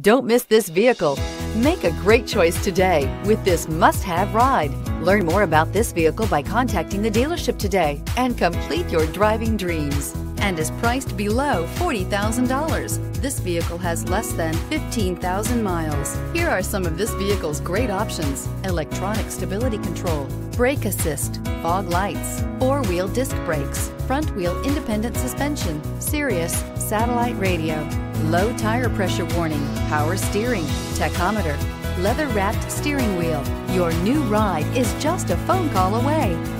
Don't miss this vehicle. Make a great choice today with this must-have ride. Learn more about this vehicle by contacting the dealership today and complete your driving dreams. And is priced below $40,000. This vehicle has less than 15,000 miles. Here are some of this vehicle's great options: electronic stability control, brake assist, fog lights, four-wheel disc brakes, front-wheel independent suspension, Sirius satellite radio, low tire pressure warning, power steering, tachometer, leather-wrapped steering wheel. Your new ride is just a phone call away.